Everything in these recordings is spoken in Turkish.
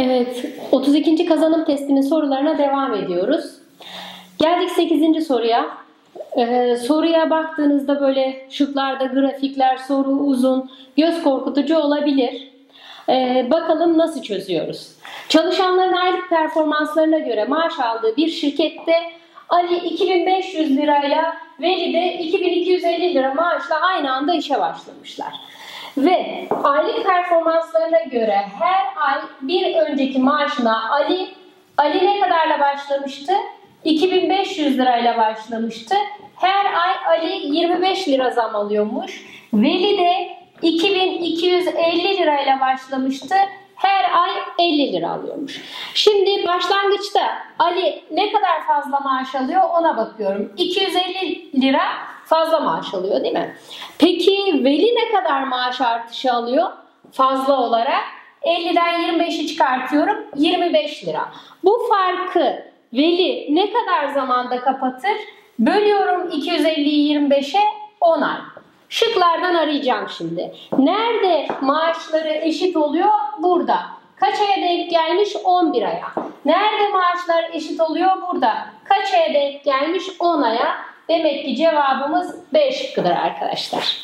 Evet, 32. kazanım testinin sorularına devam ediyoruz. Geldik 8. soruya. Soruya baktığınızda böyle şıklarda grafikler, soru uzun, göz korkutucu olabilir. Bakalım nasıl çözüyoruz. Çalışanların aylık performanslarına göre maaş aldığı bir şirkette Ali 2500 lirayla Veli de 2250 lira maaşla aynı anda işe başlamışlar. Ve aylık performanslarına göre her ay bir önceki maaşına Ali ne kadarla başlamıştı? 2500 lirayla başlamıştı. Her ay Ali 25 lira zam alıyormuş. Veli de 2250 lirayla başlamıştı. Her ay 50 lira alıyormuş. Şimdi başlangıçta Ali ne kadar fazla maaş alıyor ona bakıyorum. 250 lira fazla maaş alıyor değil mi? Peki Veli ne kadar maaş artışı alıyor? Fazla olarak 50'den 25'i çıkartıyorum. 25 lira. Bu farkı Veli ne kadar zamanda kapatır? Bölüyorum 250'yi 25'e 10 ay. Şıklardan arayacağım şimdi. Nerede maaşları eşit oluyor? Burada. Kaç aya denk gelmiş? 11 aya. Nerede maaşlar eşit oluyor? Burada. Kaç aya denk gelmiş? 10 aya. Demek ki cevabımız B şıkkıdır arkadaşlar.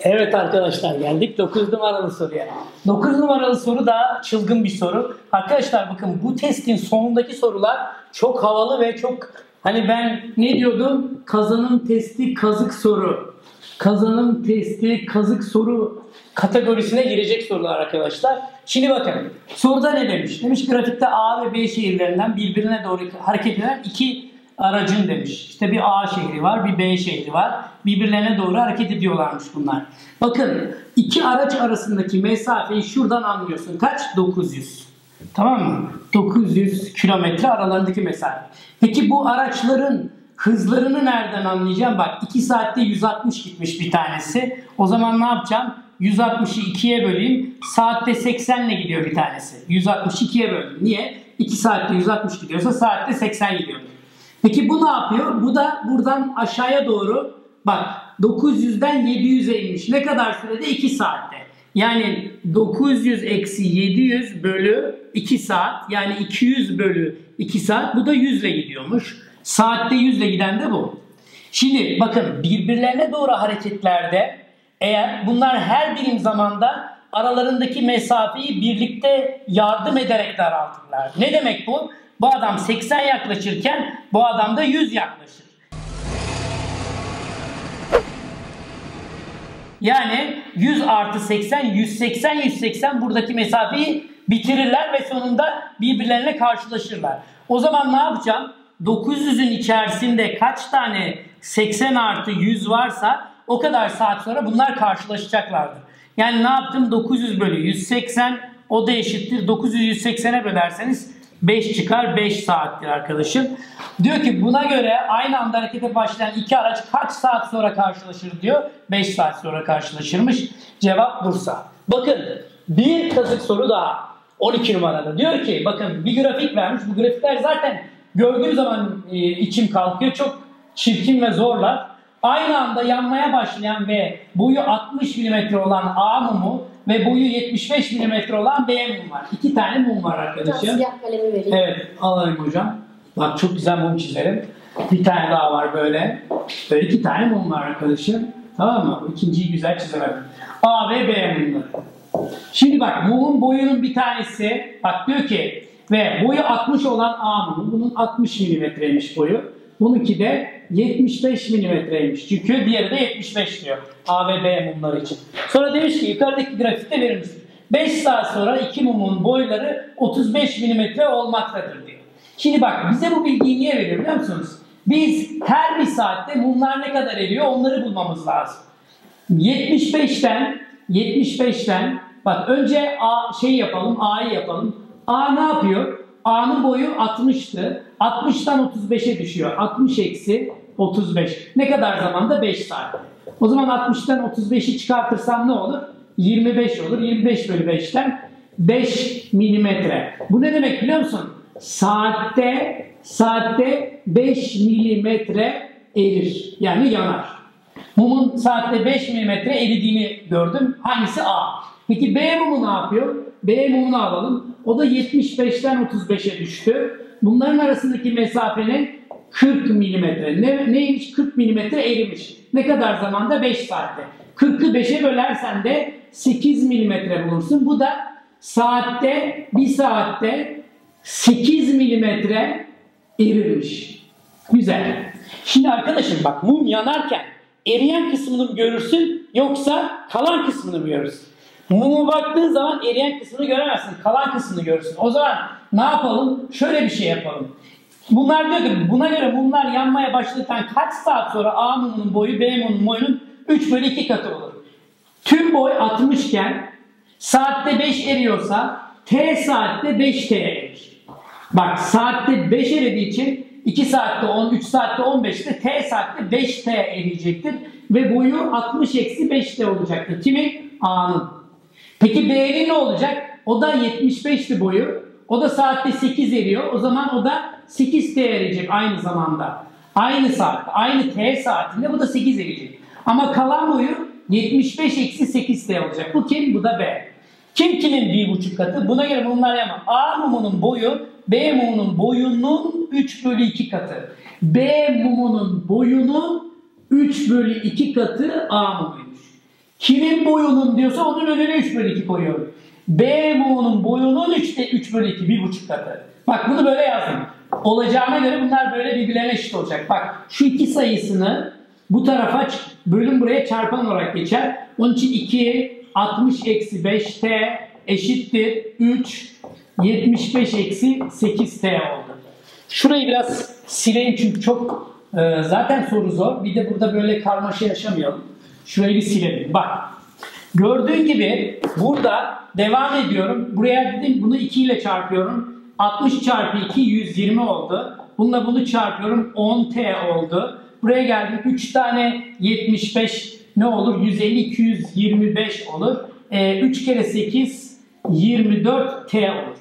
Evet arkadaşlar, geldik 9 numaralı soruya. 9 numaralı soru da çılgın bir soru. Arkadaşlar bakın, bu testin sonundaki sorular çok havalı ve çok, hani ben ne diyordum? Kazanım testi kazık soru. Kazanım testi kazık soru kategorisine girecek sorular arkadaşlar. Şimdi bakın, soruda ne demiş? Demiş grafikte A ve B şehirlerinden birbirine doğru hareket eden iki aracın demiş. İşte bir A şehri var, bir B şehri var. Birbirlerine doğru hareket ediyorlarmış bunlar. Bakın, iki araç arasındaki mesafeyi şuradan anlıyorsun. Kaç? 900. Tamam mı? 900 kilometre aralarındaki mesafe. Peki bu araçların hızlarını nereden anlayacağım? Bak, 2 saatte 160 gitmiş bir tanesi. O zaman ne yapacağım? 160'ı 2'ye böleyim. Saatte 80 ile gidiyor bir tanesi. 160'ı 2'ye böleyim. Niye? 2 saatte 160 gidiyorsa saatte 80 gidiyor. Peki bu ne yapıyor? Bu da buradan aşağıya doğru, bak, 900'den 700'e inmiş. Ne kadar sürede? 2 saatte. Yani 900 eksi 700 bölü 2 saat. Yani 200 bölü 2 saat. Bu da 100 ile gidiyormuş. Saatte 100 ile giden de bu. Şimdi bakın, birbirlerine doğru hareketlerde eğer bunlar her birim zamanda aralarındaki mesafeyi birlikte yardım ederek daraltırlar. Ne demek bu? Bu adam 80 yaklaşırken bu adam da 100 yaklaşır. Yani 100 artı 80, 180, 180 buradaki mesafeyi bitirirler ve sonunda birbirlerine karşılaşırlar. O zaman ne yapacağım? 900'ün içerisinde kaç tane 80 artı 100 varsa o kadar saat sonra bunlar karşılaşacaklardır. Yani ne yaptım? 900 bölü 180 o da eşittir. 900'ü 180'e bölerseniz 5 çıkar. 5 saattir arkadaşım. Diyor ki buna göre aynı anda harekete başlayan iki araç kaç saat sonra karşılaşır diyor. 5 saat sonra karşılaşırmış. Cevap Bursa. Bakın, bir kazık soru daha. 12 numarada. Diyor ki bakın, bir grafik vermiş. Bu grafikler zaten gördüğü zaman içim kalkıyor. Çok çirkin ve zorlar. Aynı anda yanmaya başlayan ve boyu 60 mm olan A mumu ve boyu 75 mm olan B mum var. İki tane mum var arkadaşlar. Siyah kalemi vereyim. Evet, alayım hocam. Bak, çok güzel mum çizelim. Bir tane daha var böyle. Böyle iki tane mum var arkadaşlar. Tamam mı? İkinciyi güzel çizelim. A ve B mumları. Şimdi bak, mumun boyunun bir tanesi, bak diyor ki ve boyu 60 olan A mumu, bunun 60 mm'ymiş boyu. Bununki de 75 mm'ymiş. Çünkü diğeri de 75 diyor. A ve B mumları için. Sonra demiş ki yukarıdaki grafikte verilmiş. 5 saat sonra iki mumun boyları 35 mm olmaktadır diyor. Şimdi bak, bize bu bilgiyi niye veriyor biliyor musunuz? Biz her bir saatte mumlar ne kadar eriyor onları bulmamız lazım. 75'ten bak önce A'yı yapalım. A ne yapıyor? A'nın boyu 60'tı. 60'tan 35'e düşüyor. 60 eksi 35. Ne kadar zamanda? 5 saat. O zaman 60'tan 35'i çıkartırsam ne olur? 25 olur. 25 bölü 5'ten 5 milimetre. Bu ne demek biliyor musun? Saatte 5 milimetre erir. Yani yanar. Mumun saatte 5 milimetre eridiğini gördüm. Hangisi A? Peki B mumu ne yapıyor? B mumunu alalım. O da 75'ten 35'e düştü. Bunların arasındaki mesafenin 40 milimetre. Neymiş? 40 milimetre erimiş. Ne kadar zamanda? 5 saatte. 40'ı 5'e bölersen de 8 milimetre bulursun. Bu da saatte, 1 saatte 8 milimetre erirmiş. Güzel. Şimdi arkadaşım bak, mum yanarken eriyen kısmını mı görürsün yoksa kalan kısmını mı görürsün? Muma baktığın zaman eriyen kısmını göremezsin, kalan kısmını görürsün. O zaman ne yapalım? Şöyle bir şey yapalım. Bunlar diyor ki, buna göre mumlar yanmaya başladıktan kaç saat sonra A mumunun boyu B mumunun boyunun 3/2 katı olur. Tüm boy 60 iken saatte 5 eriyorsa T saatte 5 T erir. Bak, saatte 5 eridiği için 2 saatte 10, 3 saatte 15'te T saatte 5 T eriyecektir. Ve boyu 60-5 T olacaktır. Kimin? A'nın. Peki B'nin ne olacak? O da 75'ti boyu. O da saatte 8 eriyor. O zaman o da 8 T erecek aynı zamanda. Aynı saatte, aynı T saatinde bu da 8 erecek. Ama kalan boyu 75-8 T olacak. Bu kim? Bu da B. Kim kimin 1,5 katı? Buna göre mumlar yanmaz. A mumunun boyu B mumunun boyunun 3/2 katı. B mumunun boyunun 3/2 katı A mumuymuş. Kimin boyunun diyorsa onun önüne 3/2 koyuyor. B mumunun boyunun 3/2, 1,5 katı. Bak, bunu böyle yazdım. Olacağına göre bunlar böyle birbirlerine eşit olacak. Bak, şu iki sayısını bu tarafa bölüm buraya çarpan olarak geçer. Onun için 2 60-5T eşittir 3 75-8T oldu. Şurayı biraz sileyim çünkü çok zaten soru zor. Bir de burada böyle karmaşa yaşamayalım. Şurayı bir silelim. Bak, gördüğün gibi burada devam ediyorum. Buraya dedim, bunu 2 ile çarpıyorum. 60 çarpı 2 120 oldu. Bununla bunu çarpıyorum, 10T oldu. Buraya geldik, 3 tane 75 ne olur? 150-225 olur. 3 kere 8 24T olur.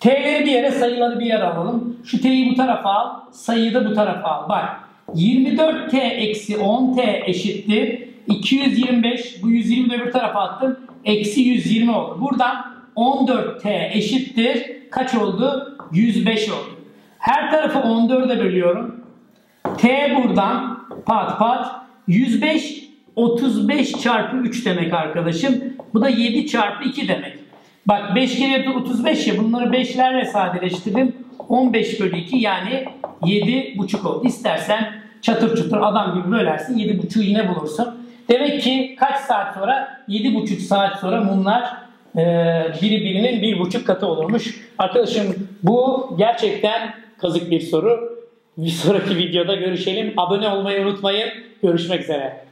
T'leri bir yere, sayıları bir yere alalım. Şu T'yi bu tarafa al, sayıyı da bu tarafa al. Bak, 24T-10T eşittir 225, bu 120 de bir tarafa attım. Eksi 120 oldu. Buradan 14T eşittir kaç oldu? 105 oldu. Her tarafı 14'e bölüyorum. T buradan pat pat 105 35 çarpı 3 demek arkadaşım. Bu da 7 çarpı 2 demek. Bak, 5 kere 35 ya, bunları 5'lerle sadeleştirdim. 15/2 yani 7,5 oldu. İstersen çatır çutur adam gibi bölersin. 7,5'u yine bulursun. Demek ki kaç saat sonra? 7,5 saat sonra mumlar birbirinin 1,5 katı olurmuş. Arkadaşım bu gerçekten kazık bir soru. Bir sonraki videoda görüşelim. Abone olmayı unutmayın. Görüşmek üzere.